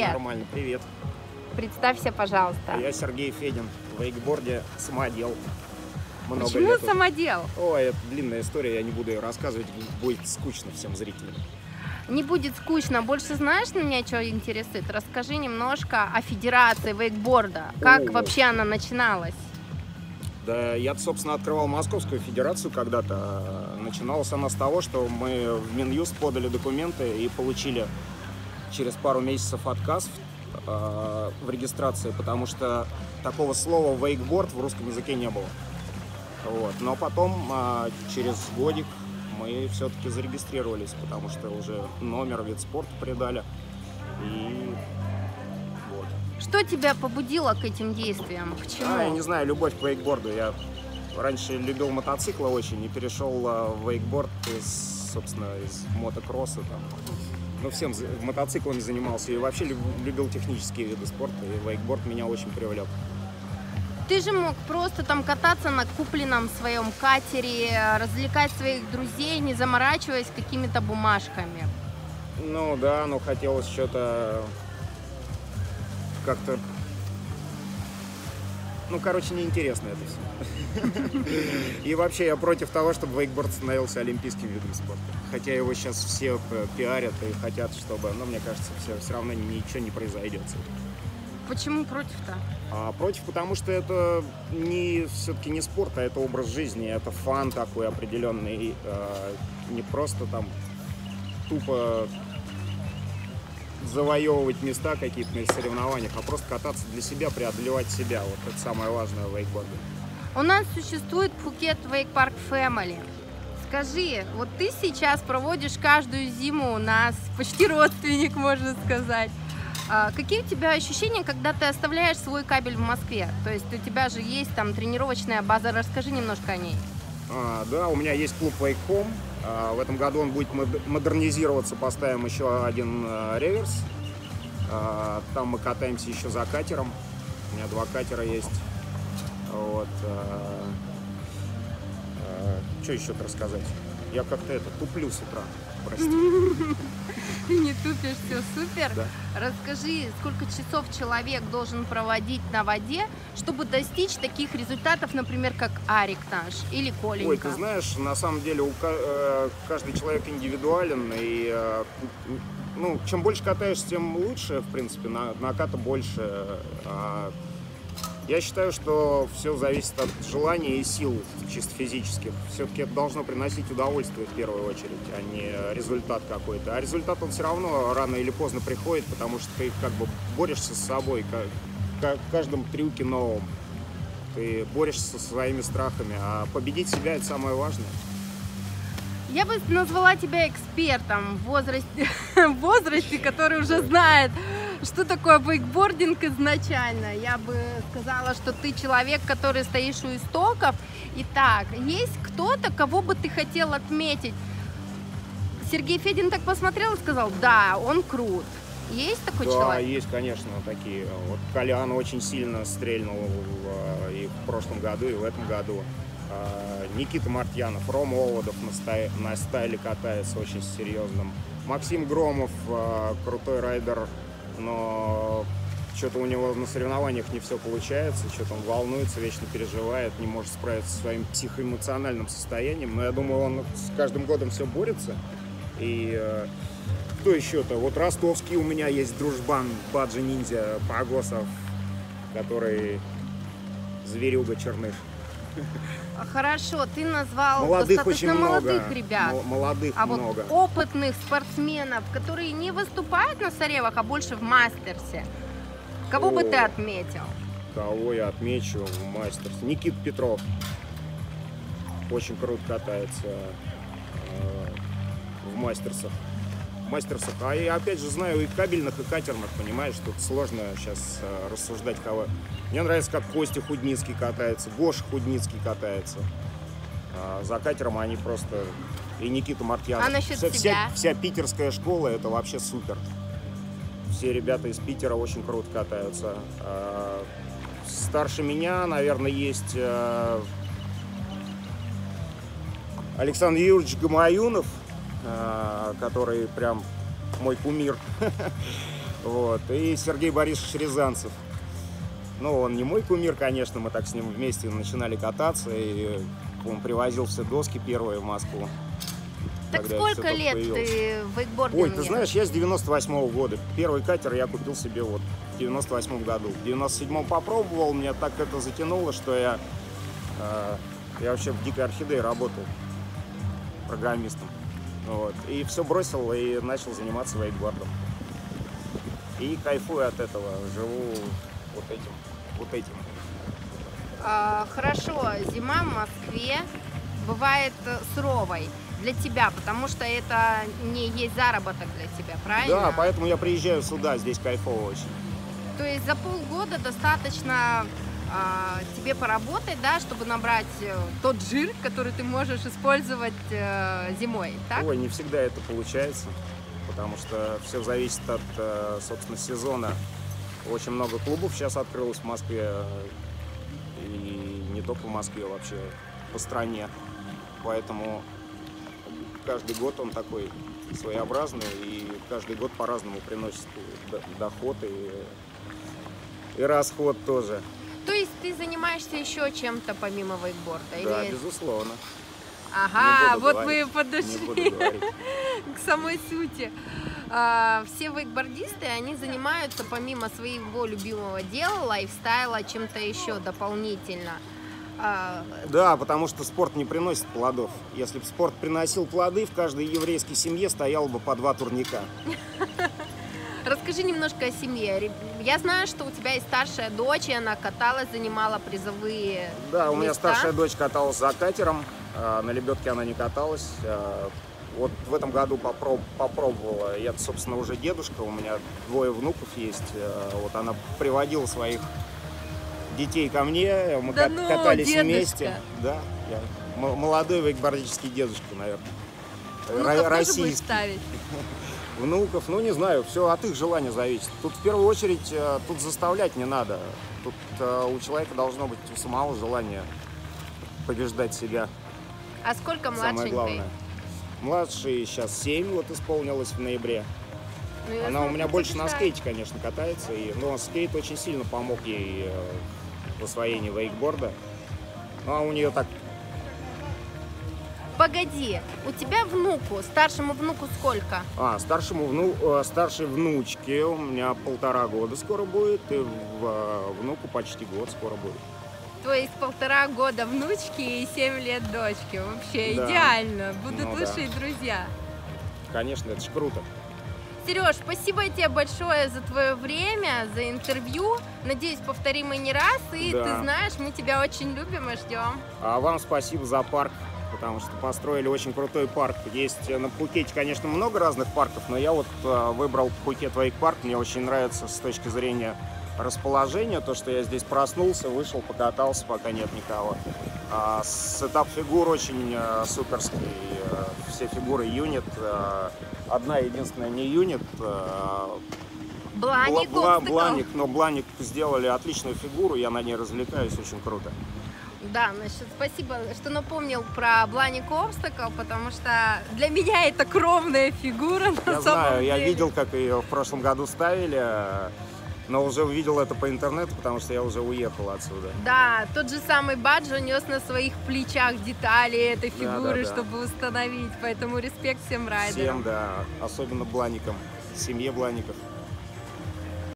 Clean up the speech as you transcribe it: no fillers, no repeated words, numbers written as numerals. Нормально, привет. Представься, пожалуйста. Я Сергей Федин, в вейкборде самодел. Много Почему лет. Самодел? Ой, это длинная история, я не буду ее рассказывать, будет скучно всем зрителям. Не будет скучно. Больше знаешь, на меня что интересует? Расскажи немножко о Федерации вейкборда. Как вообще она начиналась? Да, я, собственно, открывал Московскую Федерацию когда-то. Начиналась она с того, что мы в Минюст подали документы и получили через пару месяцев отказ в регистрации, потому что такого слова вейкборд в русском языке не было. Вот. Но потом, через годик, мы все-таки зарегистрировались, потому что уже номер, вид спорта придали. И вот. Что тебя побудило к этим действиям? Почему? Я не знаю, любовь к вейкборду. Я раньше любил мотоциклы очень и перешел в вейкборд из мотокросса. Ну, всем мотоциклами занимался и вообще любил технические виды спорта, и вейкборд меня очень привлек. Ты же мог просто там кататься на купленном своем катере, развлекать своих друзей, не заморачиваясь какими-то бумажками. Ну да, но хотелось что-то как-то... Ну, короче, неинтересно это все. И вообще я против того, чтобы вейкборд становился олимпийским видом спорта. Хотя его сейчас все пиарят и хотят, чтобы... Но мне кажется, все равно ничего не произойдет. Почему против-то? Против, потому что это все-таки не спорт, а это образ жизни, это фан такой определенный, не просто там тупо завоевывать места какие-то на соревнованиях, а просто кататься для себя, преодолевать себя. Вот это самое важное в вейкборде. У нас существует Phuket Wake Park Фэмили. Скажи, вот ты сейчас проводишь каждую зиму у нас, почти родственник, можно сказать. Какие у тебя ощущения, когда ты оставляешь свой кабель в Москве? То есть у тебя же есть там тренировочная база, расскажи немножко о ней. Да, у меня есть клуб Wake Home. В этом году он будет модернизироваться, поставим еще один реверс. Там мы катаемся еще за катером. У меня два катера есть. Вот. Что еще-то рассказать? Я как-то туплю с утра. Прости. Ты не тупишь, все супер. Да. Расскажи, сколько часов человек должен проводить на воде, чтобы достичь таких результатов, например, как Арик наш или Коленька? Ой, ты знаешь, на самом деле каждый человек индивидуален. И ну, чем больше катаешься, тем лучше, в принципе, наката больше. Я считаю, что все зависит от желания и сил чисто физических. Все-таки это должно приносить удовольствие в первую очередь, а не результат какой-то. А результат он все равно рано или поздно приходит, потому что ты как бы борешься с собой, в каждом трюке новом. Ты борешься со своими страхами, а победить себя – это самое важное. Я бы назвала тебя экспертом в возрасте, который уже знает, что такое вейкбординг изначально. Я бы сказала, что ты человек, который стоишь у истоков. Итак, есть кто-то, кого бы ты хотел отметить? Сергей Федин так посмотрел и сказал, да, он крут. Есть такой человек? Да, есть, конечно, такие. Вот Колян очень сильно стрельнул и в прошлом году, и в этом году. Никита Мартьянов, Рома Оводов на стайле катается очень серьезным. Максим Громов, крутой райдер. Но что-то у него на соревнованиях не все получается, что-то он волнуется, вечно переживает, не может справиться со своим психоэмоциональным состоянием. Но я думаю, он с каждым годом все борется. И кто еще-то? Вот ростовский у меня есть дружбан Баджа-Ниндзя Погосов, который зверюга черных. Хорошо, ты назвал молодых, достаточно молодых ребят, молодых, вот опытных спортсменов, которые не выступают на соревах, а больше в мастерсе. Кого бы ты отметил? Кого я отмечу в мастерсе? Никита Петров. Очень круто катается в мастерсах. А я опять же знаю и кабельных, и катерных, понимаешь, тут сложно сейчас рассуждать кого. Мне нравится, как Костя Худницкий катается, Гоша Худницкий катается. За катером они просто... И Никита Мартьянов. А насчет тебя? Вся питерская школа, это вообще супер. Все ребята из Питера очень круто катаются. Старше меня, наверное, есть Александр Юрьевич Гамаюнов, который прям мой кумир. Вот. И Сергей Борисович Рязанцев. Ну, он не мой кумир, конечно, мы так с ним вместе начинали кататься, и он привозил все доски первые в Москву. Так сколько лет ты в вейкбординге? Ой, ты знаешь, я с 98-го года. Первый катер я купил себе вот в 98-м году. В 97-м попробовал, меня так это затянуло, что я вообще в Дикой Орхидее работал программистом. Вот. И все бросил и начал заниматься вейкбордом. И кайфую от этого, живу вот этим. Хорошо, зима в Москве бывает суровой для тебя, потому что это не есть заработок для тебя, правильно? Да, поэтому я приезжаю сюда, здесь кайфово очень. То есть за полгода достаточно тебе поработать, да, чтобы набрать тот жир, который ты можешь использовать зимой, так? Ой, не всегда это получается, потому что все зависит от, собственно, сезона. Очень много клубов сейчас открылось в Москве, и не только в Москве, вообще по стране. Поэтому каждый год он такой своеобразный, и каждый год по-разному приносит доход и расход тоже. То есть ты занимаешься еще чем-то помимо вейкборда? Да, или... безусловно. Ага, вот говорить, мы подошли к самой сути. Все вейкбордисты, они занимаются помимо своего любимого дела, лайфстайла, чем-то еще дополнительно. Да, потому что спорт не приносит плодов. Если бы спорт приносил плоды, в каждой еврейской семье стояло бы по 2 турника. Расскажи немножко о семье. Я знаю, что у тебя есть старшая дочь, и она каталась, занимала призовые места. Да, у меня старшая дочь каталась за катером, на лебедке она не каталась. Вот в этом году попробовала. Я, собственно, уже дедушка, у меня 2 внуков есть. Вот она приводила своих детей ко мне, мы катались вместе. Да, я молодой вейкбордический дедушка, наверное. Внуков российский. Тоже будешь ставить? Внуков, ну не знаю, все от их желания зависит. Тут в первую очередь, тут заставлять не надо. Тут у человека должно быть у самого желание побеждать себя. А сколько младшенькой? Самое главное. Младшей сейчас 7, вот исполнилось в ноябре. Ну, она у меня больше на скейте, конечно, катается. Но скейт очень сильно помог ей в освоении вейкборда. Ну, а у нее так... Погоди, у тебя внуку, старшему внуку сколько? Старшей внучке у меня 1,5 года скоро будет, и внуку почти 1 год скоро будет. То есть 1,5 года внучки и 7 лет дочки. Вообще да. Идеально. Будут лучшие друзья. Конечно, это же круто. Сереж, спасибо тебе большое за твое время, за интервью. Надеюсь, повторим и не раз. И да. Ты знаешь, мы тебя очень любим и ждем. А вам спасибо за парк, потому что построили очень крутой парк. Есть на Пхукете, конечно, много разных парков, но я вот выбрал Phuket Wake Park. Мне очень нравится с точки зрения расположение, то, что я здесь проснулся, вышел, покатался, пока нет никого. Сетап фигур очень суперский. Все фигуры юнит. Одна единственная не юнит. Бланик, но Бланик сделали отличную фигуру, я на ней развлекаюсь, очень круто. Да, значит, спасибо, что напомнил про Бланик Обстакл, потому что для меня это кровная фигура на самом деле. Я видел, как ее в прошлом году ставили. Но уже увидел это по интернету, потому что я уже уехал отсюда. Да, тот же самый Баджа нес на своих плечах детали этой фигуры, чтобы установить. Поэтому респект всем райдерам. Всем, да. Особенно Бланикам. Семье Блаников.